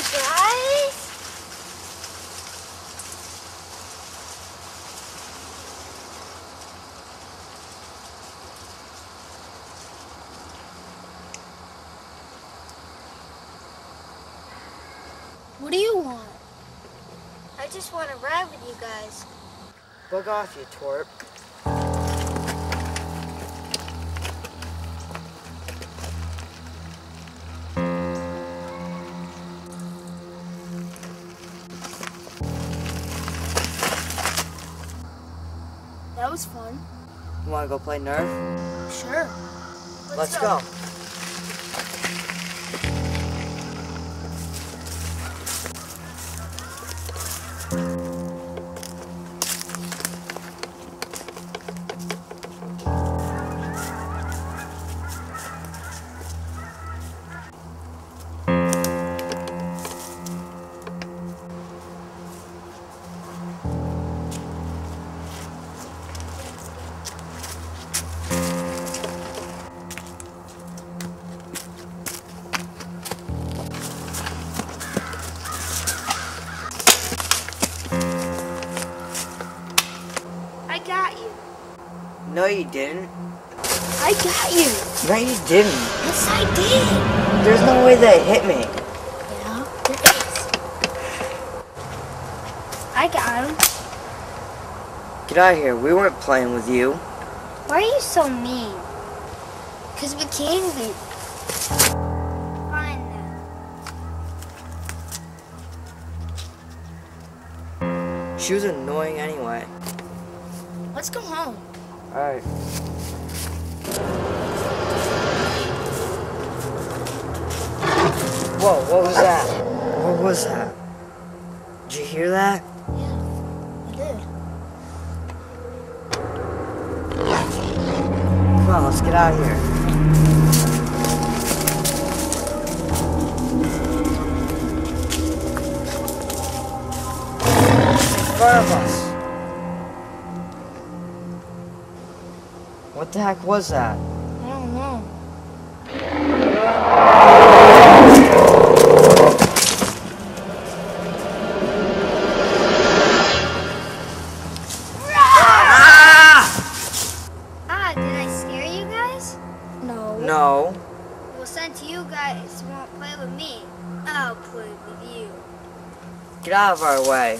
guys. What do you want? I just want to ride with you guys. Bug off, you twerp. That was fun. You want to go play Nerf? Sure. Let's go. No, you didn't. I got you. No, you didn't. Yes, I did. There's no way that hit me. Yeah, there is. I got him. Get out of here. We weren't playing with you. Why are you so mean? Because we came with you. Fine then. She was annoying anyway. Let's go home. All right. Whoa, what was that? What was that? Did you hear that? Yeah, I did. Come on, let's get out of here. In front of us. What the heck was that? I don't know. Ah, did I scare you guys? No. No. Well, since you guys won't play with me, I'll play with you. Get out of our way.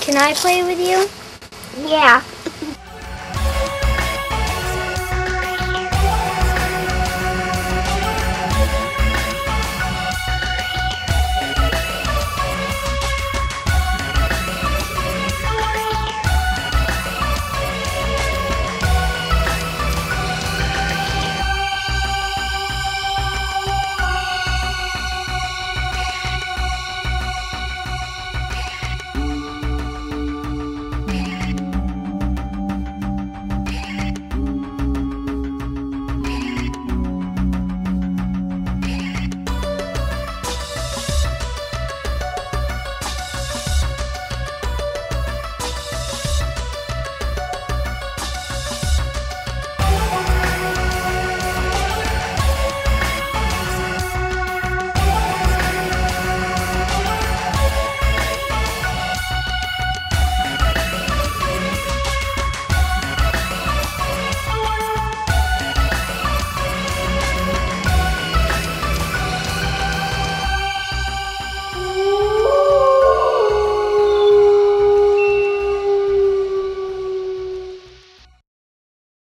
Can I play with you? Yeah.